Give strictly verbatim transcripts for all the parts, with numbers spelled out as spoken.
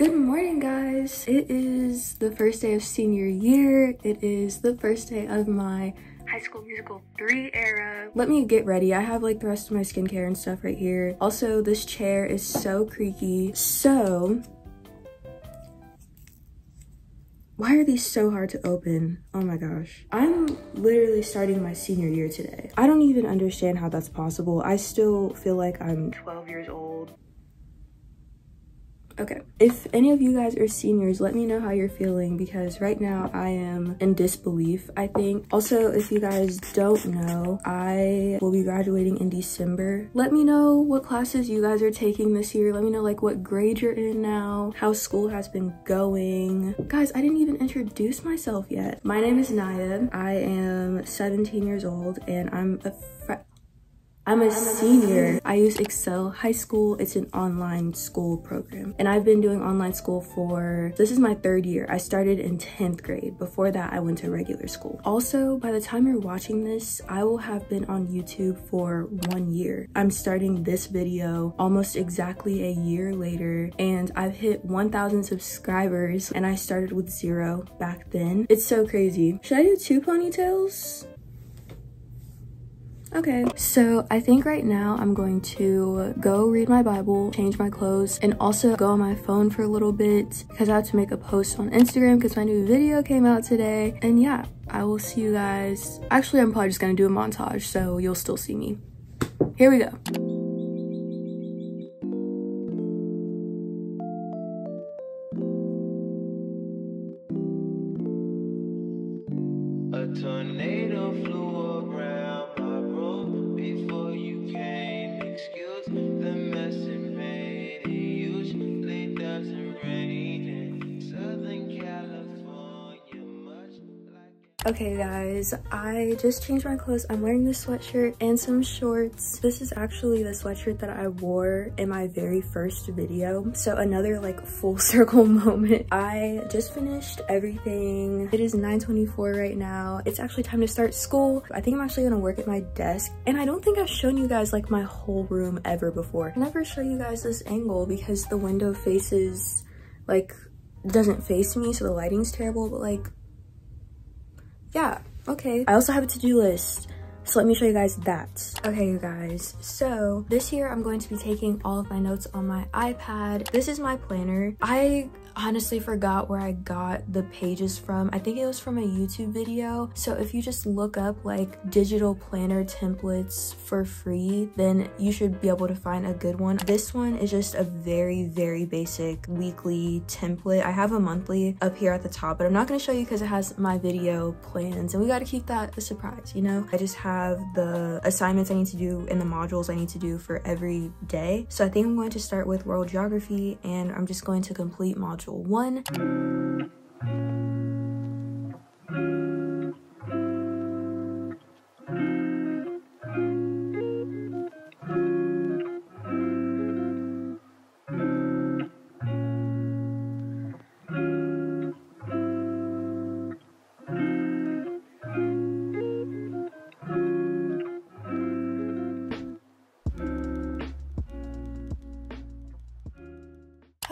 Good morning, guys. It is the first day of senior year. It is the first day of my High School Musical three era. Let me get ready. I have like the rest of my skincare and stuff right here. Also, this chair is so creaky. So, why are these so hard to open? Oh my gosh. I'm literally starting my senior year today. I don't even understand how that's possible. I still feel like I'm twelve years old. Okay, if any of you guys are seniors, let me know how you're feeling, because right now I am in disbelief, I think. Also, if you guys don't know, I will be graduating in December. Let me know what classes you guys are taking this year. Let me know like what grade you're in now, how school has been going. Guys, I didn't even introduce myself yet. My name is Naya. I am seventeen years old and I'm a I'm a senior. I use Excel High School. It's an online school program. And I've been doing online school for, this is my third year. I started in tenth grade. Before that, I went to regular school. Also, by the time you're watching this, I will have been on YouTube for one year. I'm starting this video almost exactly a year later, and I've hit one thousand subscribers, and I started with zero back then. It's so crazy. Should I do two ponytails? Okay, so I think right now I'm going to go read my Bible, change my clothes, and also go on my phone for a little bit because I have to make a post on Instagram because my new video came out today. And yeah, I will see you guys. Actually, I'm probably just gonna do a montage, so you'll still see me. Here we go. Okay guys, I just changed my clothes. I'm wearing this sweatshirt and some shorts. This is actually the sweatshirt that I wore in my very first video. So another like full circle moment. I just finished everything. It is nine twenty-four right now. It's actually time to start school. I think I'm actually gonna work at my desk. And I don't think I've shown you guys like my whole room ever before. I never show you guys this angle because the window faces, like, doesn't face me, so the lighting's terrible, but like, yeah, okay. I also have a to-do list, so let me show you guys that. Okay, you guys, so this year I'm going to be taking all of my notes on my iPad. This is my planner. I honestly forgot where I got the pages from. I think it was from a YouTube video. So if you just look up like digital planner templates for free, then you should be able to find a good one. This one is just a very, very basic weekly template. I have a monthly up here at the top, but I'm not going to show you because it has my video plans and we got to keep that a surprise, you know? I just have the assignments I need to do and the modules I need to do for every day. So I think I'm going to start with world geography and I'm just going to complete module one.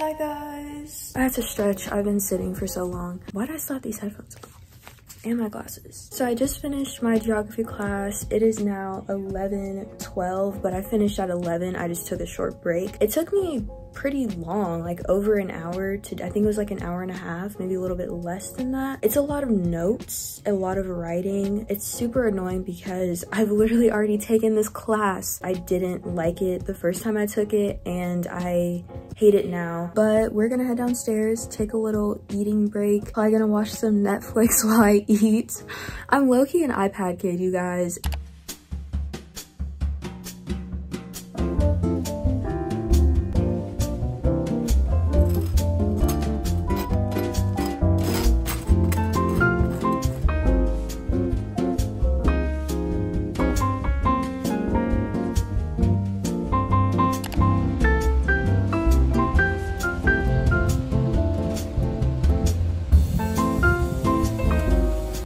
Hi guys. I had to stretch. I've been sitting for so long. Why did I slap these headphones on? And my glasses. So I just finished my geography class. It is now eleven twelve, but I finished at eleven. I just took a short break. It took me pretty long, like over an hour to, I think it was like an hour and a half, maybe a little bit less than that. It's a lot of notes, a lot of writing. It's super annoying because I've literally already taken this class. I didn't like it the first time I took it and I hate it now, but we're gonna head downstairs, take a little eating break. Probably gonna watch some Netflix while I eat. I'm low-key an iPad kid, you guys.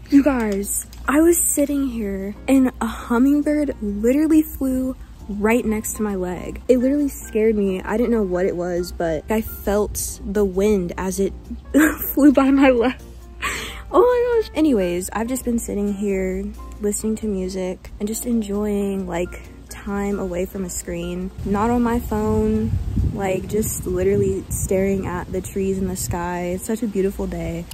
You guys, I was sitting here and a hummingbird literally flew right next to my leg. It literally scared me. I didn't know what it was, but I felt the wind as it flew by my leg. Oh my gosh. Anyways, I've just been sitting here listening to music and just enjoying like time away from a screen, not on my phone, like just literally staring at the trees in the sky. It's such a beautiful day.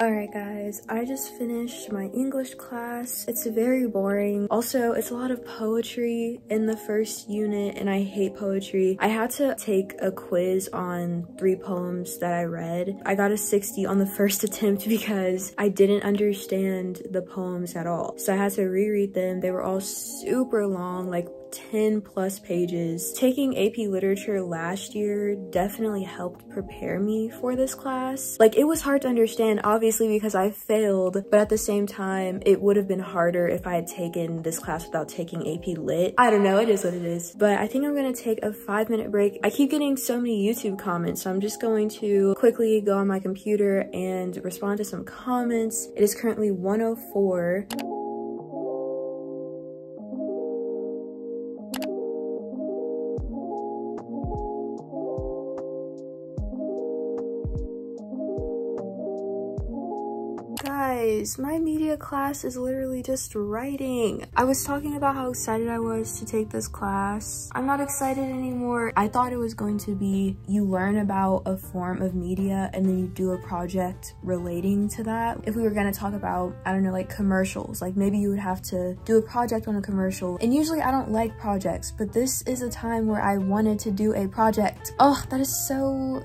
Alright guys, I just finished my English class. It's very boring. Also, it's a lot of poetry in the first unit and I hate poetry. I had to take a quiz on three poems that I read. I got a sixty on the first attempt because I didn't understand the poems at all. So I had to reread them. They were all super long, like ten plus pages. Taking A P literature last year definitely helped prepare me for this class. Like, it was hard to understand obviously because I failed, but at the same time it would have been harder if I had taken this class without taking A P lit. I don't know, it is what it is. But I think I'm gonna take a five minute break. I keep getting so many YouTube comments, so I'm just going to quickly go on my computer and respond to some comments. It is currently one oh four. My media class is literally just writing. I was talking about how excited I was to take this class. I'm not excited anymore. I thought it was going to be you learn about a form of media and then you do a project relating to that. If we were going to talk about, I don't know, like commercials, like maybe you would have to do a project on a commercial. And usually I don't like projects, but this is a time where I wanted to do a project. Oh, that is so...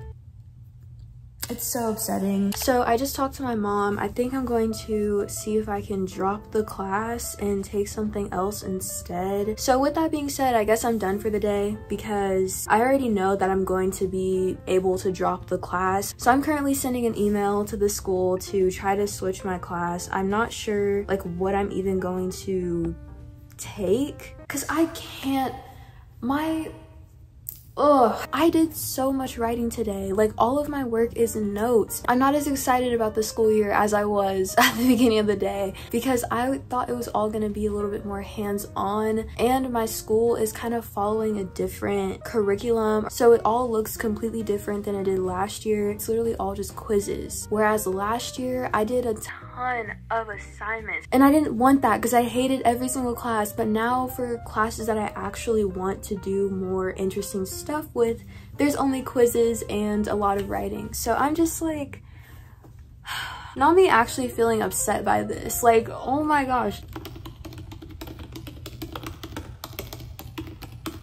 It's so upsetting. So I just talked to my mom. I think I'm going to see if I can drop the class and take something else instead. So with that being said, I guess I'm done for the day because I already know that I'm going to be able to drop the class. So I'm currently sending an email to the school to try to switch my class. I'm not sure like what I'm even going to take because I can't, my Ugh, I did so much writing today. Like, all of my work is in notes. I'm not as excited about the school year as I was at the beginning of the day because I thought it was all gonna be a little bit more hands-on, and my school is kind of following a different curriculum, so it all looks completely different than it did last year. It's literally all just quizzes, whereas last year I did a ton of assignments, and I didn't want that because I hated every single class. But now for classes that I actually want to do more interesting stuff stuff with, there's only quizzes and a lot of writing. So I'm just like, not me actually feeling upset by this, like, oh my gosh.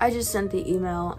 I just sent the email.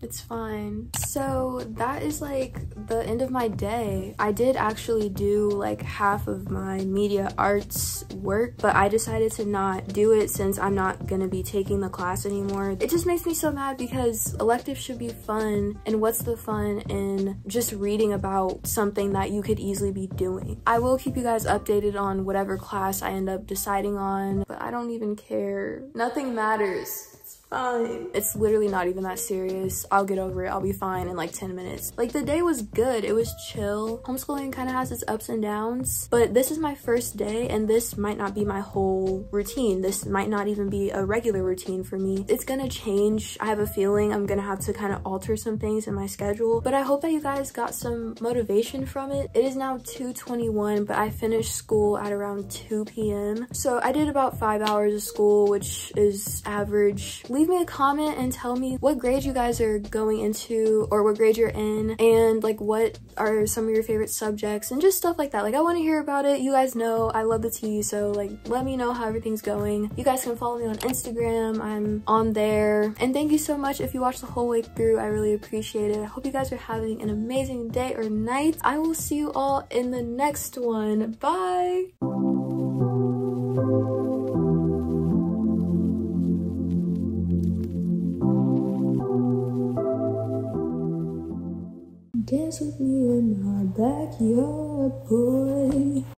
It's fine. So that is like the end of my day. I did actually do like half of my media arts work, but I decided to not do it since I'm not gonna be taking the class anymore. It just makes me so mad because electives should be fun, and what's the fun in just reading about something that you could easily be doing? I will keep you guys updated on whatever class I end up deciding on, but I don't even care. Nothing matters. Fine. It's literally not even that serious. I'll get over it. I'll be fine in like ten minutes. Like, the day was good. It was chill. Homeschooling kind of has its ups and downs, but this is my first day and this might not be my whole routine. This might not even be a regular routine for me. It's gonna change. I have a feeling I'm gonna have to kind of alter some things in my schedule, but I hope that you guys got some motivation from it. It is now two twenty-one, but I finished school at around two p m So I did about five hours of school, which is average. Leave me a comment and tell me what grade you guys are going into, or what grade you're in, and like what are some of your favorite subjects and just stuff like that. Like, I want to hear about it. You guys know I love the tea, so like let me know how everything's going. You guys can follow me on Instagram. I'm on there. And thank you so much if you watched the whole way through. I really appreciate it. I hope you guys are having an amazing day or night. I will see you all in the next one. Bye! Dance with me in my backyard, boy.